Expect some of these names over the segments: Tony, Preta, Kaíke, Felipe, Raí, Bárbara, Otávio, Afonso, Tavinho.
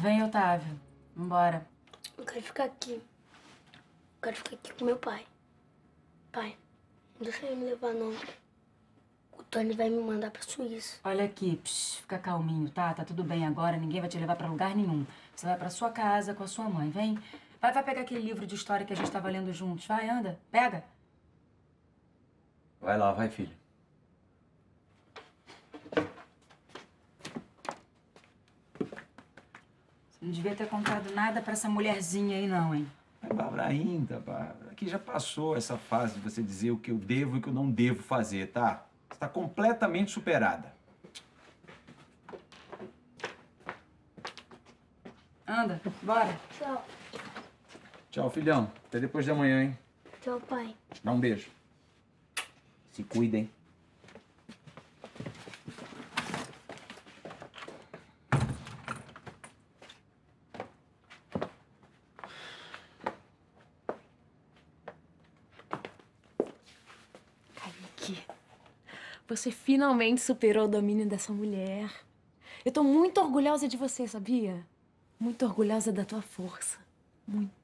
Vem, Otávio. Vambora. Eu quero ficar aqui. Eu quero ficar aqui com meu pai. Pai, não deixa ele me levar, não. O Tony vai me mandar pra Suíça. Olha aqui, psh, fica calminho, tá? Tá tudo bem agora, ninguém vai te levar pra lugar nenhum. Você vai pra sua casa com a sua mãe, vem. Vai pegar aquele livro de história que a gente tava lendo juntos. Vai, anda, pega. Vai lá, vai, filho. Você não devia ter contado nada pra essa mulherzinha aí, não, hein? Mas, Bárbara, ainda, Bárbara. Aqui já passou essa fase de você dizer o que eu devo e o que eu não devo fazer, tá? Você tá completamente superada. Anda, bora. Tchau. Tchau, filhão. Até depois da manhã, hein? Tchau, pai. Dá um beijo. Se cuidem. Kaíke, você finalmente superou o domínio dessa mulher. Eu tô muito orgulhosa de você, sabia? Muito orgulhosa da tua força. Muito.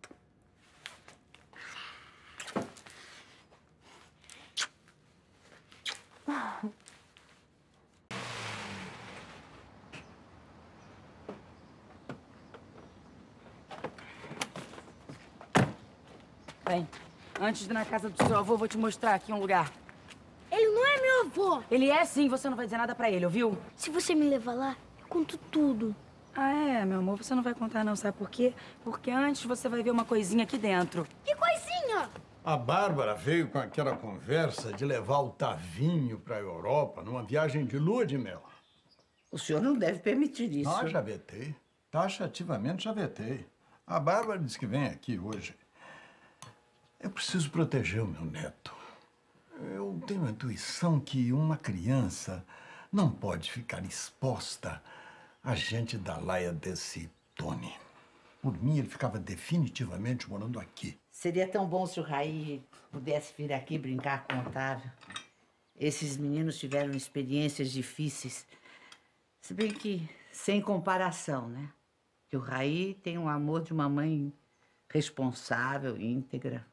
Bem, antes de ir na casa do seu avô, vou te mostrar aqui um lugar. Ele não é meu avô. Ele é sim, você não vai dizer nada pra ele, ouviu? Se você me levar lá, eu conto tudo. Ah, é, meu amor, você não vai contar não, sabe por quê? Porque antes você vai ver uma coisinha aqui dentro. Que coisinha? A Bárbara veio com aquela conversa de levar o Tavinho pra Europa numa viagem de lua de mel. O senhor não deve permitir isso. Não, já vetei. Taxativamente já vetei. A Bárbara disse que vem aqui hoje. Eu preciso proteger o meu neto. Eu tenho a intuição que uma criança não pode ficar exposta à gente da laia desse Tony. Por mim, ele ficava definitivamente morando aqui. Seria tão bom se o Raí pudesse vir aqui brincar com o Otávio. Esses meninos tiveram experiências difíceis. Se bem que sem comparação, né? Que o Raí tem o amor de uma mãe responsável e íntegra.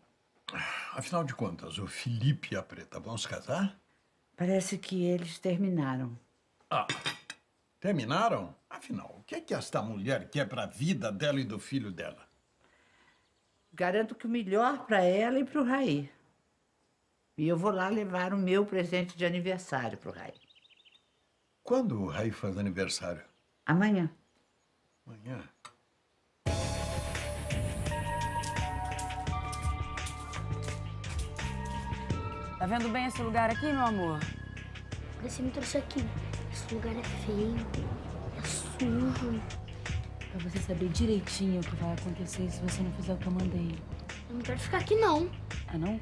Afinal de contas, o Felipe e a Preta vão se casar? Parece que eles terminaram. Ah, terminaram? Afinal, o que é que esta mulher quer para a vida dela e do filho dela? Garanto que o melhor para ela e para o Raí. E eu vou lá levar o meu presente de aniversário para o Raí. Quando o Raí faz aniversário? Amanhã. Amanhã? Tá vendo bem esse lugar aqui, meu amor? Você me trouxe aqui. Esse lugar é feio, é sujo. Pra você saber direitinho o que vai acontecer se você não fizer o que eu mandei. Eu não quero ficar aqui, não. Ah, não?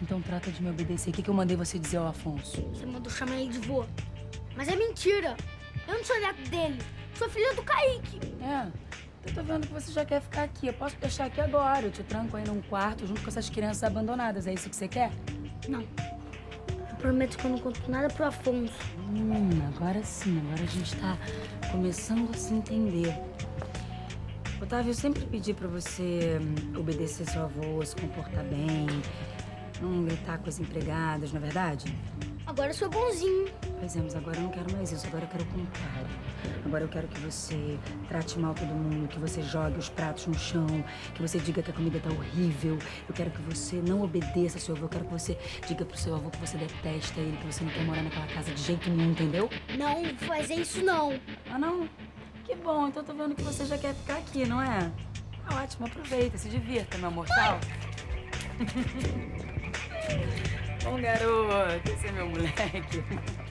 Então trata de me obedecer. O que eu mandei você dizer ao Afonso? Você mandou chamar ele de vô. Mas é mentira. Eu não sou neto dele. Sou filha do Kaíke. É. Eu tô vendo que você já quer ficar aqui. Eu posso te deixar aqui agora. Eu te tranco aí num quarto junto com essas crianças abandonadas. É isso que você quer? Não. Eu prometo que eu não conto nada pro Afonso. Agora sim. Agora a gente tá começando a se entender. Otávio, eu sempre pedi pra você obedecer seu avô, se comportar bem, não gritar com as empregadas, não é verdade? Agora eu sou bonzinho. Pois é, mas agora eu não quero mais isso. Agora eu quero comprar. Agora eu quero que você trate mal todo mundo, que você jogue os pratos no chão, que você diga que a comida tá horrível. Eu quero que você não obedeça ao seu avô. Eu quero que você diga pro seu avô que você detesta ele, que você não quer morar naquela casa de jeito nenhum, entendeu? Não vou fazer isso, não. Ah, não? Que bom. Então tô vendo que você já quer ficar aqui, não é? Ah, ótimo. Aproveita. Se divirta, meu amor. Tchau. Bom garoto, esse é meu moleque.